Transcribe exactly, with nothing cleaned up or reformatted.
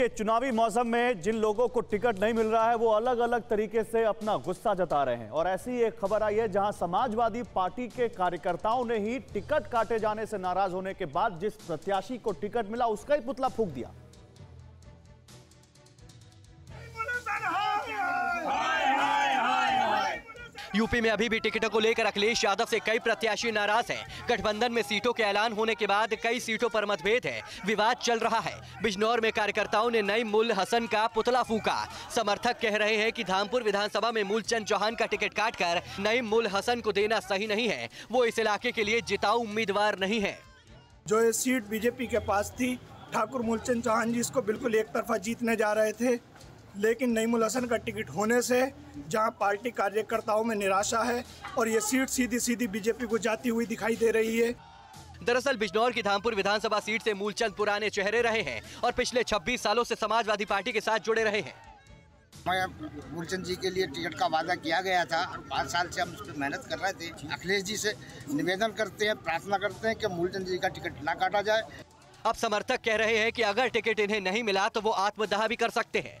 के चुनावी मौसम में जिन लोगों को टिकट नहीं मिल रहा है वो अलग अलग तरीके से अपना गुस्सा जता रहे हैं और ऐसी एक खबर आई है जहां समाजवादी पार्टी के कार्यकर्ताओं ने ही टिकट काटे जाने से नाराज होने के बाद जिस प्रत्याशी को टिकट मिला उसका ही पुतला फूंक दिया। यूपी में अभी भी टिकटों को लेकर अखिलेश यादव से कई प्रत्याशी नाराज हैं। गठबंधन में सीटों के ऐलान होने के बाद कई सीटों पर मतभेद है, विवाद चल रहा है। बिजनौर में कार्यकर्ताओं ने नईमुल हसन का पुतला फूंका। समर्थक कह रहे हैं कि धामपुर विधानसभा में मूलचंद चौहान का टिकट काटकर नईमुल हसन को देना सही नहीं है, वो इस इलाके के लिए जिताऊ उम्मीदवार नहीं है। जो ये सीट बीजेपी के पास थी, ठाकुर मूलचंद चौहान जी इसको बिल्कुल एक तरफा जीतने जा रहे थे, लेकिन नईमुल हसन का टिकट होने से जहां पार्टी कार्यकर्ताओं में निराशा है और ये सीट सीधी सीधी बीजेपी को जाती हुई दिखाई दे रही है। दरअसल बिजनौर की धामपुर विधानसभा सीट से मूलचंद पुराने चेहरे रहे हैं और पिछले छब्बीस सालों से समाजवादी पार्टी के साथ जुड़े रहे हैं। मूलचंद जी के लिए टिकट का वादा किया गया था, पाँच साल से हम उस पर मेहनत कर रहे थे। अखिलेश जी से निवेदन करते हैं, प्रार्थना करते हैं कि मूलचंद जी का टिकट ना काटा जाए। अब समर्थक कह रहे हैं कि अगर टिकट इन्हें नहीं मिला तो वो आत्मदाह भी कर सकते हैं।